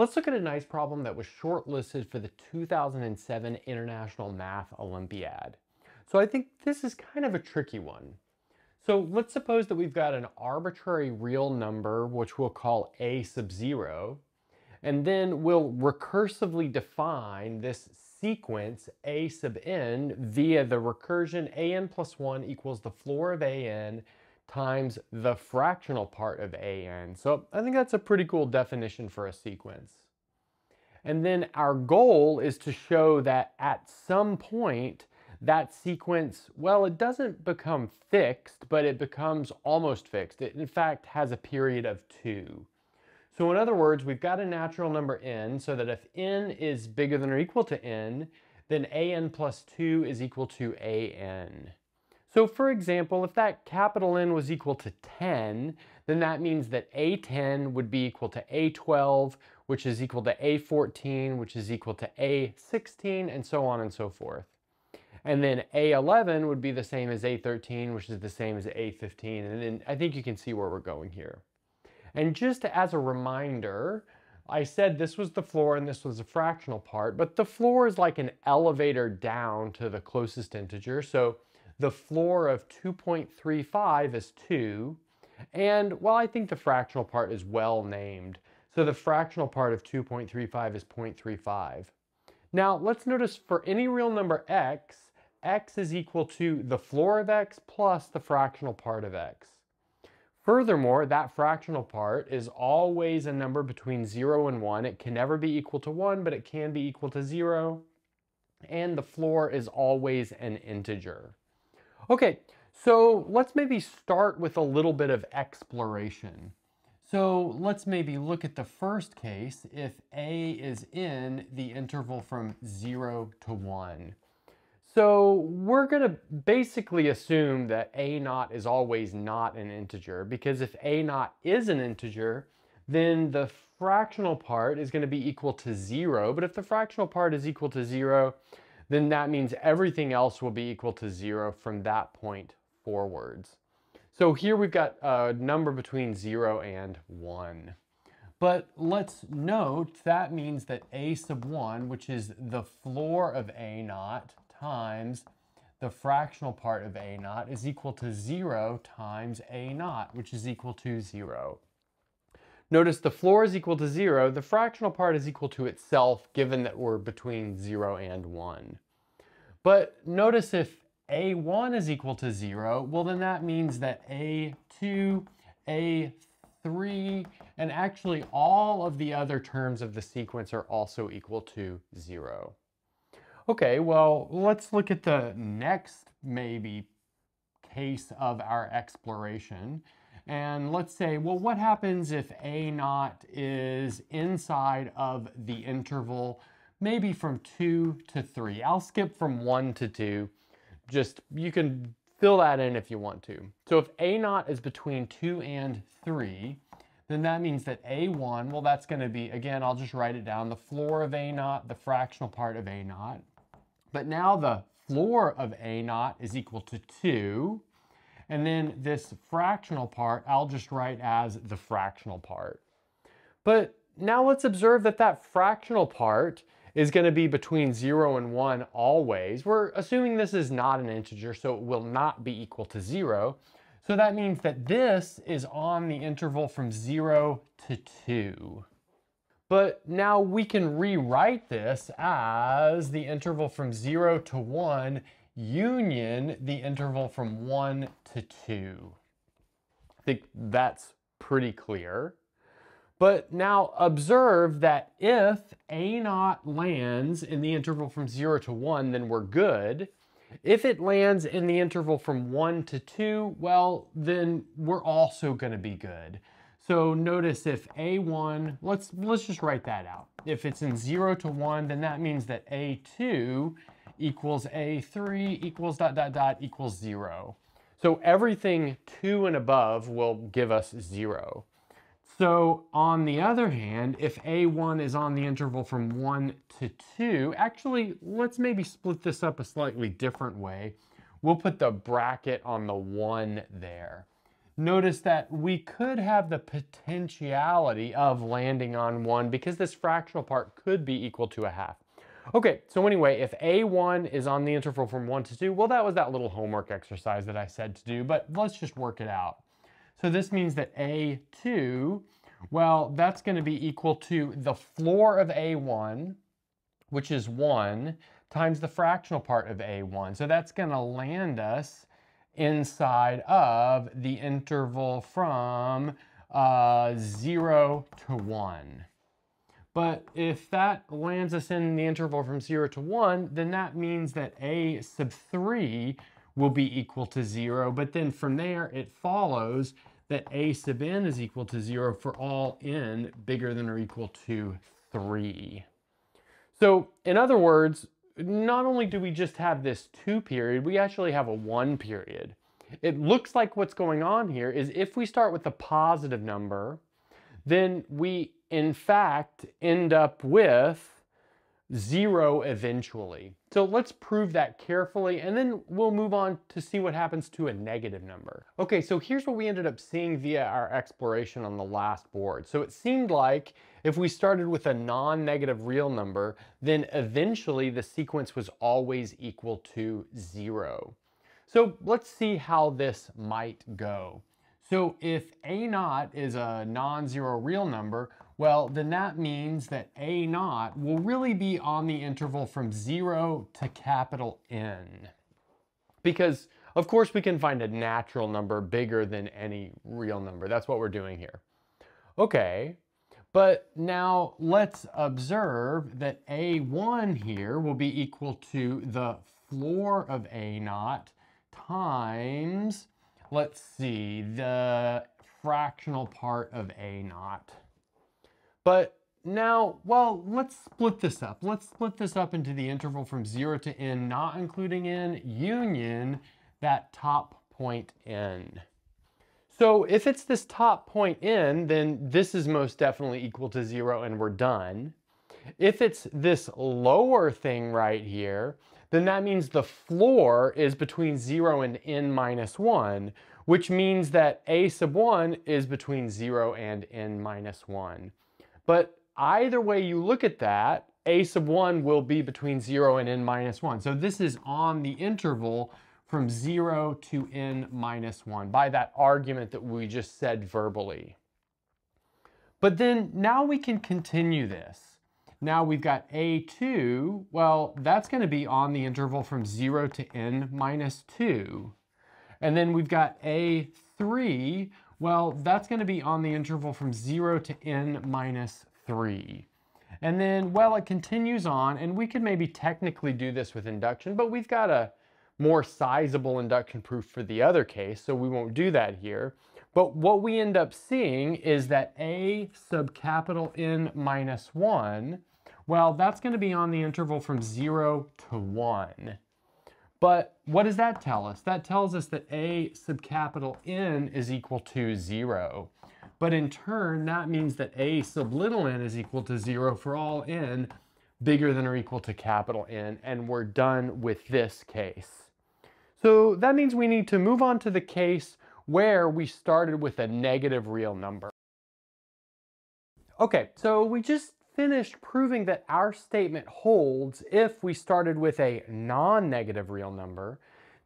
Let's look at a nice problem that was shortlisted for the 2007 International Math Olympiad. So I think this is kind of a tricky one. So let's suppose that we've got an arbitrary real number, which we'll call a sub 0, and then we'll recursively define this sequence a sub n via the recursion an plus 1 equals the floor of an times the fractional part of an. So I think that's a pretty cool definition for a sequence. And then our goal is to show that at some point that sequence, well, it doesn't become fixed, but it becomes almost fixed. It in fact has a period of 2. So in other words, we've got a natural number n, so that if n is bigger than or equal to n, then an plus 2 is equal to an. So for example, if that capital N was equal to 10, then that means that A10 would be equal to A12, which is equal to A14, which is equal to A16, and so on and so forth. And then A11 would be the same as A13, which is the same as A15. And then I think you can see where we're going here. And just as a reminder, I said this was the floor and this was the fractional part, but the floor is like an elevator down to the closest integer. So the floor of 2.35 is 2, and well, I think the fractional part is well named. So the fractional part of 2.35 is 0.35. Now let's notice for any real number x, x is equal to the floor of x plus the fractional part of x. Furthermore, that fractional part is always a number between 0 and 1. It can never be equal to 1, but it can be equal to 0. And the floor is always an integer. Okay, so let's maybe start with a little bit of exploration. So let's maybe look at the first case if a is in the interval from 0 to 1. So we're going to basically assume that a0 is always not an integer, because if a0 is an integer, then the fractional part is going to be equal to 0. But if the fractional part is equal to 0, then that means everything else will be equal to 0 from that point forwards. So here we've got a number between 0 and 1. But let's note that means that a sub 1, which is the floor of a0 times the fractional part of a0, is equal to 0 times a0, which is equal to 0. Notice the floor is equal to 0, the fractional part is equal to itself, given that we're between 0 and 1. But notice if a1 is equal to 0, well then that means that a2, a3, and actually all of the other terms of the sequence are also equal to 0. Okay, well, let's look at the next maybe case of our exploration. And let's say, well, what happens if a0 is inside of the interval maybe from 2 to 3? I'll skip from 1 to 2. Just, you can fill that in if you want to. So if a0 is between 2 and 3, then that means that a1, well, that's going to be, again, I'll just write it down, the floor of a0, the fractional part of a0. But now the floor of a0 is equal to 2. And then this fractional part, I'll just write as the fractional part. But now let's observe that that fractional part is going to be between 0 and 1 always. We're assuming this is not an integer, so it will not be equal to 0. So that means that this is on the interval from 0 to 2. But now we can rewrite this as the interval from 0 to 1 union the interval from 1 to 2. I think that's pretty clear. But now observe that if a0 lands in the interval from 0 to 1, then we're good. If it lands in the interval from 1 to 2, well, then we're also going to be good. So notice if a1, let's just write that out. If it's in 0 to 1, then that means that a2 equals a3 equals ... equals 0. So everything 2 and above will give us 0. So on the other hand, if a1 is on the interval from 1 to 2, actually, let's maybe split this up a slightly different way. We'll put the bracket on the 1 there. notice that we could have the potentiality of landing on 1 because this fractional part could be equal to a half. Okay, so anyway, if A1 is on the interval from 1 to 2, well, that was that little homework exercise that I said to do, but let's just work it out. So this means that A2, well, that's going to be equal to the floor of A1, which is 1, times the fractional part of A1. So that's going to land us inside of the interval from 0 to 1. But if that lands us in the interval from 0 to 1, then that means that A sub 3 will be equal to 0. But then from there, it follows that A sub n is equal to 0 for all n bigger than or equal to 3. So in other words, not only do we just have this 2 period, we actually have a 1 period. It looks like what's going on here is if we start with a positive number, then we in fact end up with 0 eventually. So let's prove that carefully, and then we'll move on to see what happens to a negative number. Okay, so here's what we ended up seeing via our exploration on the last board. So it seemed like if we started with a non-negative real number, then eventually the sequence was always equal to 0. So let's see how this might go. So if A0 is a non-zero real number, well, then that means that A0 will really be on the interval from 0 to capital N. Because, of course, we can find a natural number bigger than any real number. That's what we're doing here. Okay, but now let's observe that A1 here will be equal to the floor of A0 times, let's see, the fractional part of A0. But now, well, let's split this up. Let's split this up into the interval from 0 to n, not including n, union that top point n. So if it's this top point n, then this is most definitely equal to 0 and we're done. If it's this lower thing right here, then that means the floor is between 0 and n minus 1, which means that a sub 1 is between 0 and n minus 1. But either way you look at that, a sub 1 will be between 0 and n minus 1. So this is on the interval from 0 to n minus 1 by that argument that we just said verbally. But then now we can continue this. Now we've got A2, well, that's going to be on the interval from 0 to n minus 2. And then we've got A3, well, that's going to be on the interval from 0 to n minus 3. And then, well, it continues on, and we could maybe technically do this with induction, but we've got a more sizable induction proof for the other case, so we won't do that here. But what we end up seeing is that A sub capital N minus 1, well, that's going to be on the interval from 0 to 1. But what does that tell us? That tells us that A sub capital N is equal to 0. But in turn, that means that A sub little n is equal to 0 for all n bigger than or equal to capital N, and we're done with this case. So that means we need to move on to the case where we started with a negative real number. Okay, so we just finished proving that our statement holds if we started with a non-negative real number.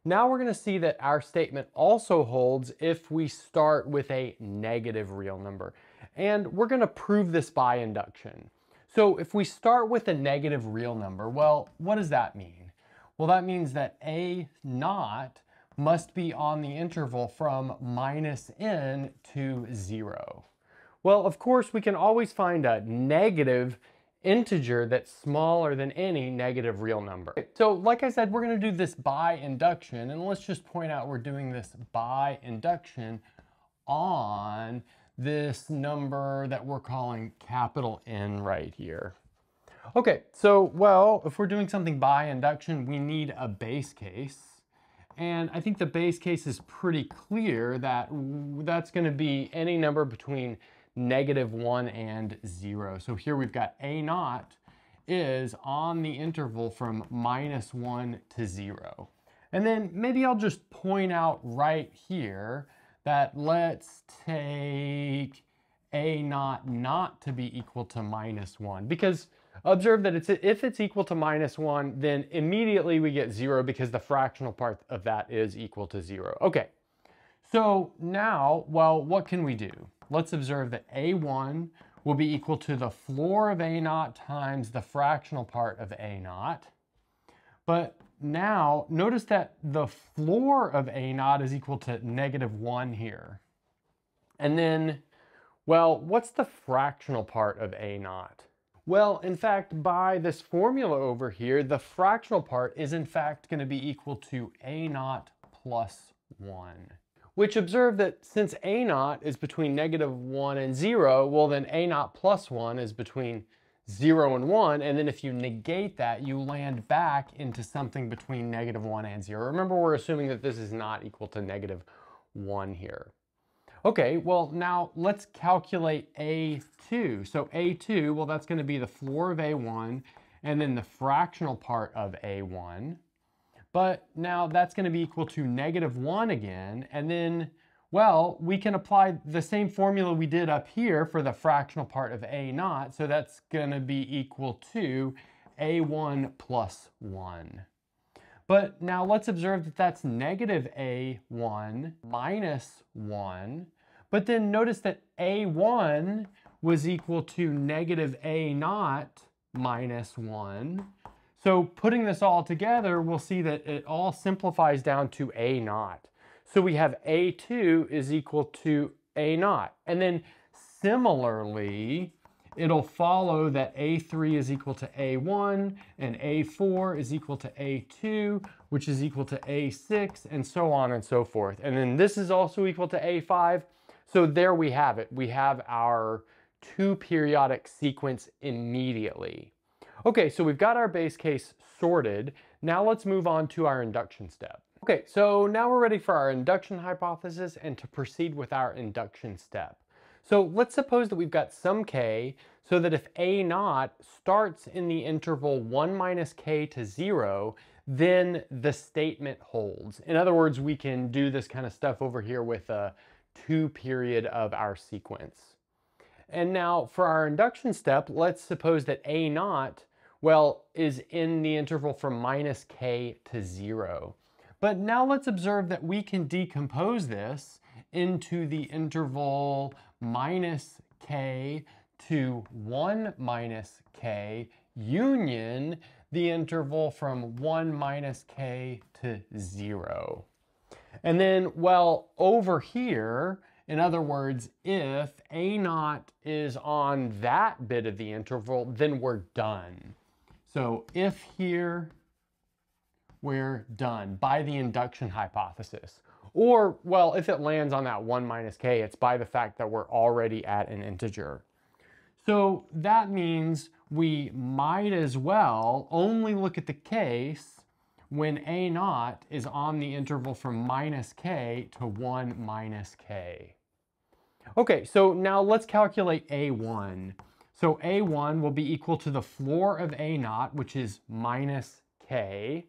Now we're going to see that our statement also holds if we start with a negative real number. And we're going to prove this by induction. So if we start with a negative real number, well, what does that mean? Well, that means that A0 must be on the interval from minus n to 0. Well, of course, we can always find a negative integer that's smaller than any negative real number. So like I said, we're going to do this by induction, and let's just point out we're doing this by induction on this number that we're calling capital N right here. Okay, so, well, if we're doing something by induction, we need a base case. And I think the base case is pretty clear that that's going to be any number between negative 1 and 0. So here we've got A0 is on the interval from minus 1 to 0. And then maybe I'll just point out right here that let's take a naught not to be equal to -1, because observe that if it's equal to -1, then immediately we get 0 because the fractional part of that is equal to 0. Okay, so now, well, what can we do? Let's observe that a1 will be equal to the floor of a0 times the fractional part of a0. But now, notice that the floor of a0 is equal to -1 here. And then, well, what's the fractional part of a0? Well, in fact, by this formula over here, the fractional part is in fact going to be equal to a0 plus 1. Which, observe that since a0 is between -1 and 0, well then a0 plus 1 is between 0 and 1, and then if you negate that, you land back into something between -1 and 0. Remember, we're assuming that this is not equal to -1 here. Okay, well now let's calculate a2. So a2, well that's going to be the floor of a1 and then the fractional part of a1. But now that's going to be equal to -1 again, and then, well, we can apply the same formula we did up here for the fractional part of a0, so that's going to be equal to a1 plus 1. But now let's observe that that's -a1 minus 1, but then notice that a1 was equal to -a0 minus 1. So putting this all together, we'll see that it all simplifies down to a0. So we have a2 is equal to a0. And then similarly, it'll follow that a3 is equal to a1, and a4 is equal to a2, which is equal to a6, and so on and so forth. And then this is also equal to a5. So there we have it. We have our two periodic sequence immediately. Okay, so we've got our base case sorted. Now let's move on to our induction step. Okay, so now we're ready for our induction hypothesis and to proceed with our induction step. So let's suppose that we've got some k, so that if a0 starts in the interval 1 - k to 0, then the statement holds. In other words, we can do this kind of stuff over here with a 2 period of our sequence. And now for our induction step, let's suppose that a0, well, is in the interval from -k to 0. But now let's observe that we can decompose this into the interval -k to 1 - k union the interval from 1 - k to 0. And then, well, over here, in other words, if a0 is on that bit of the interval, then we're done. So if here, we're done by the induction hypothesis. Or, well, if it lands on that 1 - k, it's by the fact that we're already at an integer. So that means we might as well only look at the case when a0 is on the interval from -k to 1 - k. Okay, so now let's calculate a1. So a1 will be equal to the floor of a0, which is -k,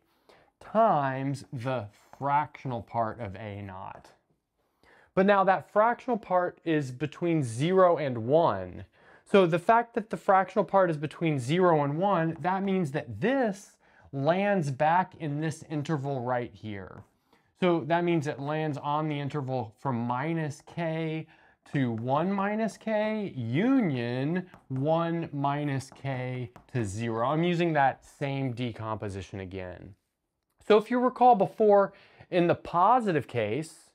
times the fractional part of a0. But now that fractional part is between 0 and 1. So the fact that the fractional part is between 0 and 1, that means that this lands back in this interval right here. So that means it lands on the interval from -k to 1 - k union 1 - k to 0. I'm using that same decomposition again. So if you recall before, in the positive case,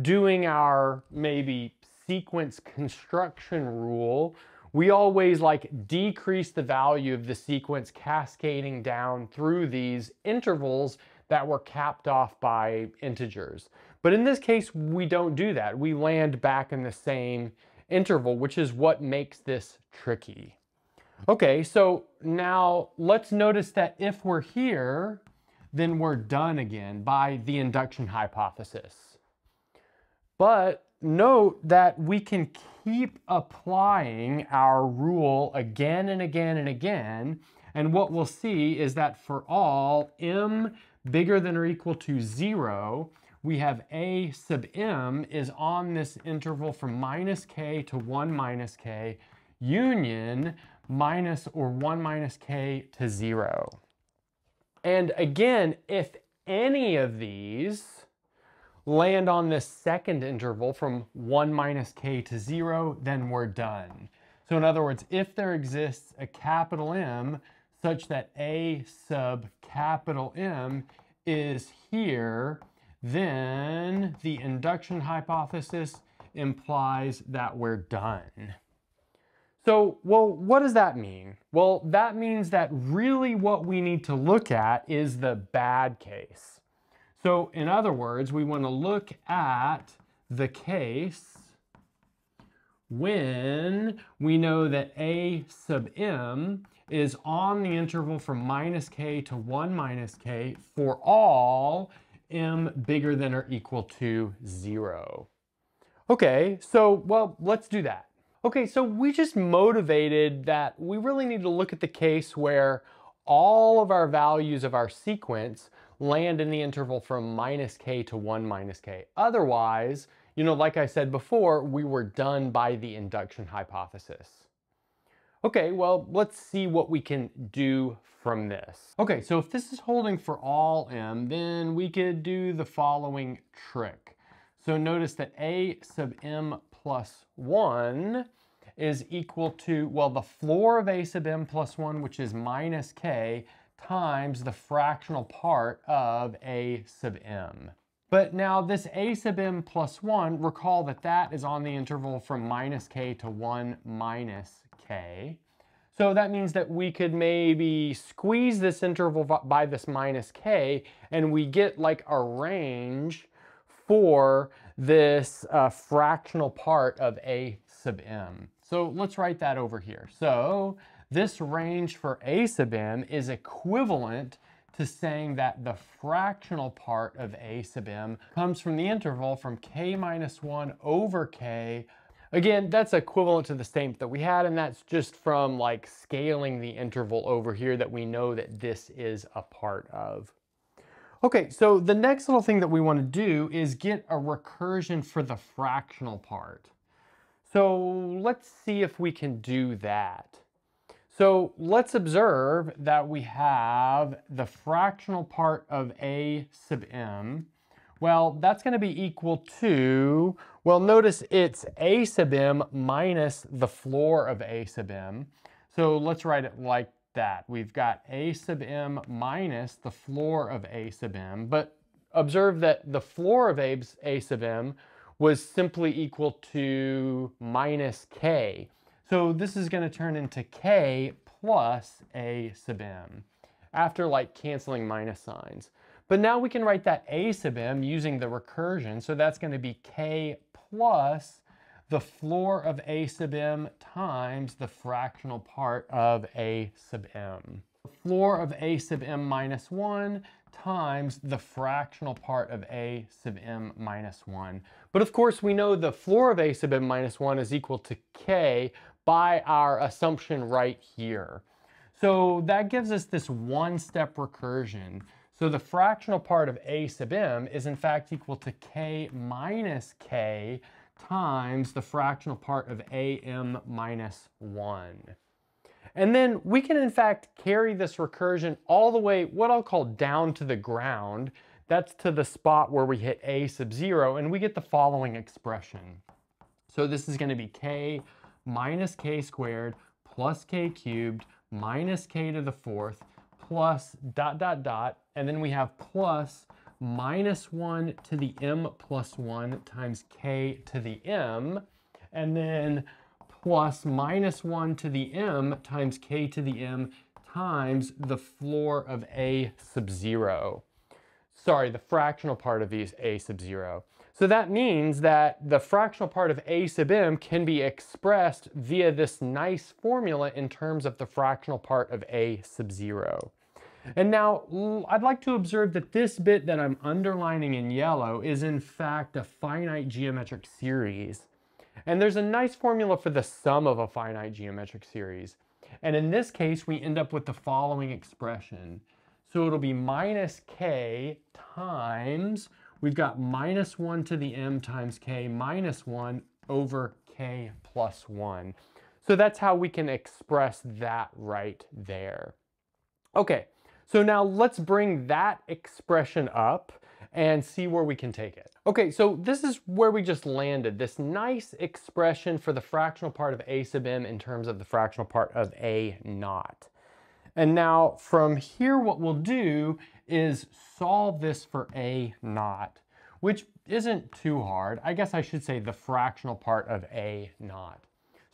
doing our maybe sequence construction rule, we always decrease the value of the sequence cascading down through these intervals that were capped off by integers. But in this case, we don't do that. We land back in the same interval, which is what makes this tricky. Okay, so now let's notice that if we're here, then we're done again by the induction hypothesis. But note that we can keep applying our rule again and again and again, and what we'll see is that for all m bigger than or equal to 0, we have A sub m is on this interval from minus k to 1 minus k union minus or 1 minus k to 0. And again, if any of these land on this second interval from 1 minus k to 0, then we're done. So in other words, if there exists a capital M such that A sub capital M is here, then the induction hypothesis implies that we're done. So, well, what does that mean? Well, that means that really what we need to look at is the bad case. So, in other words, we want to look at the case when we know that A sub m is on the interval from minus k to 1 minus k for all m bigger than or equal to 0. Okay, so, well, let's do that. Okay, so we just motivated that we really need to look at the case where all of our values of our sequence land in the interval from minus k to 1 minus k. Otherwise, you know, like I said before, we were done by the induction hypothesis. Okay, well, let's see what we can do from this. Okay, so if this is holding for all m, then we could do the following trick. So notice that A sub m plus 1 is equal to, well, the floor of A sub m plus 1, which is minus k, times the fractional part of A sub m. But now this A sub m plus 1, recall that that is on the interval from minus k to 1 minus k. So that means that we could maybe squeeze this interval by this minus k, and we get like a range for this fractional part of A sub m. So let's write that over here. So this range for A sub m is equivalent to saying that the fractional part of A sub m comes from the interval from k minus 1 over k. Again, that's equivalent to the same that we had, and that's just from like scaling the interval over here that we know that this is a part of. Okay, so the next little thing that we want to do is get a recursion for the fractional part. So let's see if we can do that. So let's observe that we have the fractional part of A sub m. Well, that's going to be equal to, well, notice it's A sub m minus the floor of A sub m. So let's write it like that. We've got A sub m minus the floor of A sub m, but observe that the floor of A sub m was simply equal to minus k. So this is going to turn into k plus A sub m after like canceling minus signs. But now we can write that A sub m using the recursion, so that's going to be k plus the floor of A sub m times the fractional part of A sub m. The floor of A sub m minus 1 times the fractional part of A sub m minus 1. But of course we know the floor of A sub m minus 1 is equal to k by our assumption right here. So that gives us this one-step recursion. So the fractional part of A sub m is in fact equal to k minus k times the fractional part of A m minus 1. And then we can in fact carry this recursion all the way, what I'll call down to the ground. That's to the spot where we hit A sub 0, and we get the following expression. So this is going to be k minus k squared plus k cubed minus k to the fourth plus dot dot dot, and then we have plus minus 1 to the m plus 1 times k to the m, and then plus minus 1 to the m times k to the m times the floor of A sub 0. Sorry, the fractional part of A sub 0. So that means that the fractional part of A sub m can be expressed via this nice formula in terms of the fractional part of A sub 0. And now I'd like to observe that this bit that I'm underlining in yellow is in fact a finite geometric series. And there's a nice formula for the sum of a finite geometric series. And in this case, we end up with the following expression. So it'll be minus k times, we've got minus 1 to the m times k minus 1 over k plus 1. So that's how we can express that right there. Okay, so now let's bring that expression up and see where we can take it. Okay, so this is where we just landed, this nice expression for the fractional part of a sub m in terms of the fractional part of a naught. And now from here, what we'll do is solve this for a naught, which isn't too hard. I guess I should say the fractional part of a naught.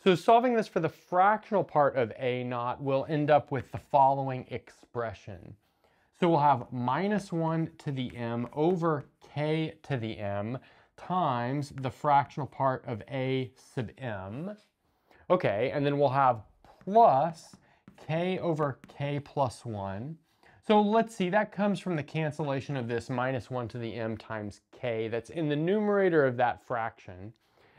So solving this for the fractional part of a naught, we'll end up with the following expression. So we'll have minus 1 to the m over k to the m times the fractional part of a sub m. Okay, and then we'll have plus k over k plus 1. So let's see, that comes from the cancellation of this minus 1 to the m times k that's in the numerator of that fraction.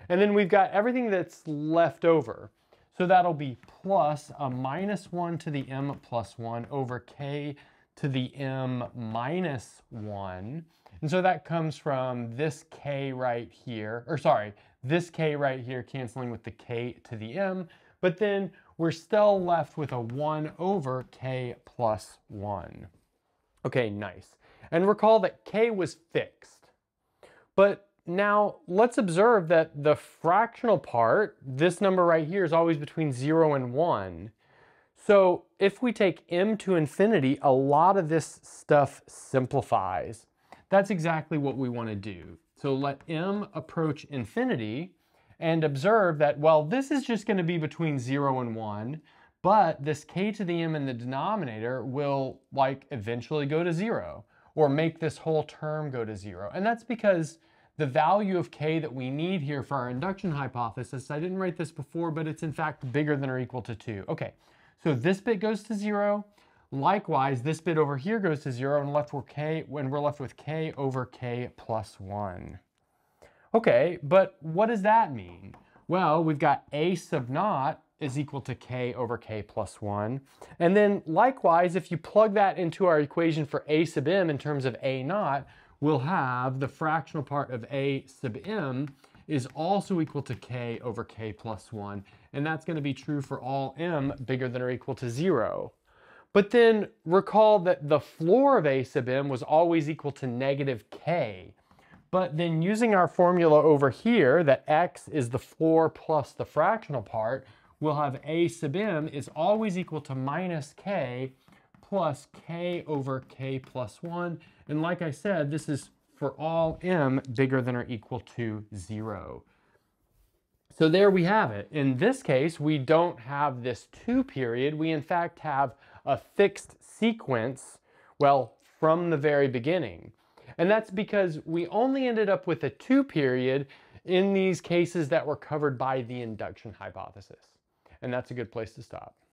And then we've got everything that's left over. So that'll be plus a minus 1 to the m plus 1 over k to the m minus 1. And so that comes from this k right here, or sorry, this k right here canceling with the k to the m, but then we're still left with a 1 over k plus 1. Okay, nice. And recall that k was fixed. But now let's observe that the fractional part, this number right here, is always between 0 and 1. So if we take m to infinity, a lot of this stuff simplifies. That's exactly what we want to do. So let m approach infinity, and observe that, well, this is just going to be between 0 and 1, but this k to the m in the denominator will, like, eventually go to 0, or make this whole term go to 0. And that's because the value of k that we need here for our induction hypothesis, I didn't write this before, but it's in fact bigger than or equal to 2. Okay, so this bit goes to 0. Likewise, this bit over here goes to 0, and we're left with k over k plus 1. Okay, but what does that mean? Well, we've got a sub naught is equal to k over k plus 1. And then likewise, if you plug that into our equation for a sub m in terms of a naught, we'll have the fractional part of a sub m is also equal to k over k plus 1. And that's going to be true for all m bigger than or equal to 0. But then recall that the floor of a sub m was always equal to negative k. But then using our formula over here, that x is the floor plus the fractional part, we'll have a sub m is always equal to minus k plus k over k plus 1. And like I said, this is for all m bigger than or equal to 0. So there we have it. In this case, we don't have this 2 period. We in fact have a fixed sequence, well, from the very beginning. And that's because we only ended up with a 2 period in these cases that were covered by the induction hypothesis. And that's a good place to stop.